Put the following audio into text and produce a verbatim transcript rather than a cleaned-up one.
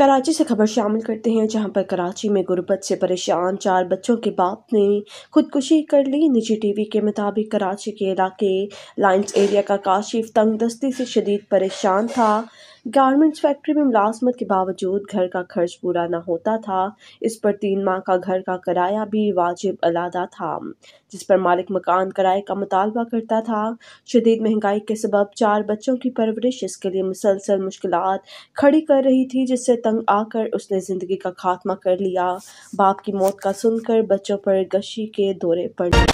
कराची से खबर शामिल करते हैं, जहां पर कराची में गुर्बत से परेशान चार बच्चों के बाप ने खुदकुशी कर ली। निजी टीवी के मुताबिक कराची के इलाके लाइन्स एरिया का काशिफ तंगदस्ती से शदीद परेशान था। गारमेंट्स फैक्ट्री में मुलाजमत के बावजूद घर का खर्च पूरा न होता था। इस पर तीन माह का घर का किराया भी वाजिब अलादा था, जिस पर मालिक मकान किराए का मुतालबा करता था। शदीद महंगाई के सबब चार बच्चों की परवरिश इसके लिए मुसलसल मुश्किलात खड़ी कर रही थी, जिससे तंग आकर उसने ज़िंदगी का खात्मा कर लिया। बाप की मौत का सुनकर बच्चों पर गशी के दौरे पड़े।